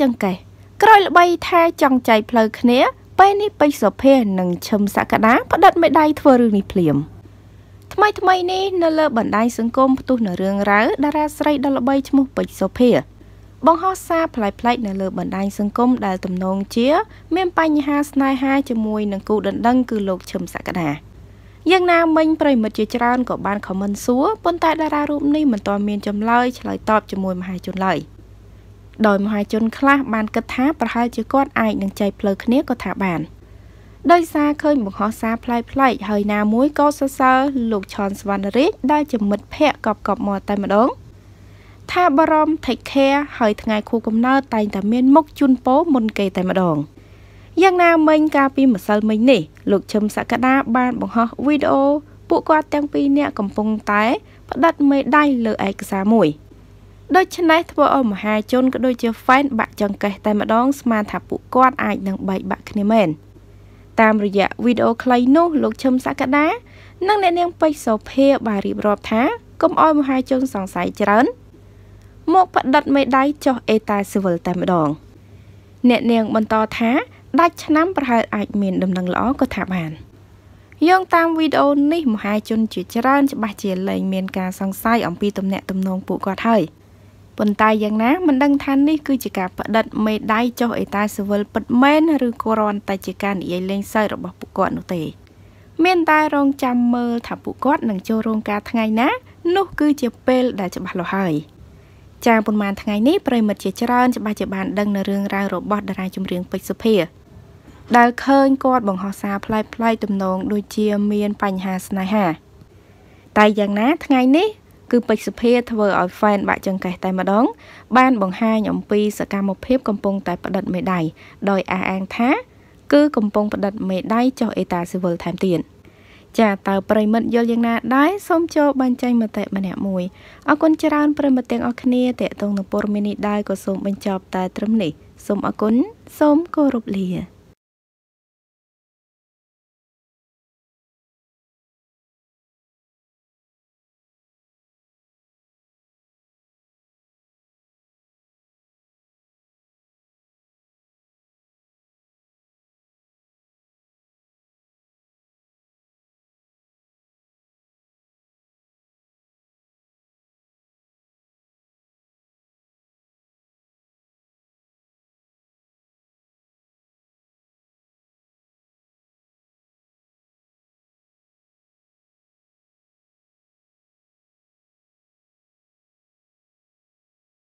chẳng kể. Rồi là bay thay trong chạy phơi khné, bay ní bay sập hè nằng châm sạ cả đá, bắt đặt mấy đai thua rừng ní phèm. Thay ní nó lơ bản đai sừng côm tu nở rừng ráo, đa ra say đa là bay chmu bay sập hè. Bong hoa xa phơi phơi nở lơ bản đai sừng côm đa tầm nong chía, miên bay như ha snai ha chầm mùi nằng cụ đần đăng cừ lột châm sạ cả đá. Giang Nam mình bày một chiếc tròn của ban comment xúa, bên tai đa ra rụm ní mình toàn miên châm lời, lời tọp chầm mùi mà hai chôn lời. Đôi mà hai chôn khác bàn kết tháp và hai chứa con ai nâng chạy phơi khné có thả bàn. Đôi xa khơi một hóa xa play play hơi nà muối có sơ sơ lục tròn svanarít đa chầm mật phẹ cọp cọp mò tay mà đống. Tha bà rôm thạch khe hơi thằng ngày khu công nơ tay tà miên mốc chun bố môn kề tay mà đống. Giang Nam mình ca pi một sơ mình nỉ lục châm xã cả đa bàn bọn họ video bộ qua tăng pi nẹ cầm phông tái bắt đặt mấy đai lỡ ai cơ xa mùi. Đôi chân này thua ông hai chôn có đôi chiếc phán bạc chẳng kể tay mà đón mà thả phụ quát ai đang bày bạc nếm mền. Tạm rồi dạ video clay nô lục châm xã cả đá nâng nẹ nâng bây sổ phê bà rịp rộp thá công ôi một hai chôn sòng sải chấn. Một bắt đặt mấy đai cho ê ta sư vật tay mà đón. Nẹ nâng bần to thá đạch nắm bà hai ạch mình đầm năng lõ có thả bàn. Nhưng tam video này một hai chôn chứa chấn cho bà chìa lời mình cả sòng sai ông pi tùm nẹ tùm nông phụ quát hơi. Vân tay giang ná mình đang than đi cứ chỉ cả phật đật mê đai cho ấy ta server bật men rư coron tại chỉ can ấy lên sợi rồi bỏ bục quạt nụ tề men tai rong chăm mơ thả bục quạt nằng cho rong cá thay ná nô cứ chỉ pel đã cho bà lò hơi chàng buồn màn thay ní bày mật chỉ trơn cho bà chỉ bàn đang nở rương ra rồi bọt ra chung riêng bịch sụpia đào khơi quạt bằng hoa sa play play tùm nòng đôi chia miên pành hà snai hà tay giang ná thay ní cứ bịch sụp hia thưa ở fan bạn chẳng kể tay mà đón ban bằng hai nhóm pi sẽ ca một phép cầm pung tại bật đặt mẹ đài đòi à an thá cứ cầm pung bật đặt mẹ đài cho eta server tham tiền trả tờ payment do liên na đái xong cho ban tranh mà tệ mà nẹt mùi ở quân tràn payment tiền ở kia tệ tông nông port mini đài có số bên chọc tại trâm nỉ số ở quân số cô rụp lìa.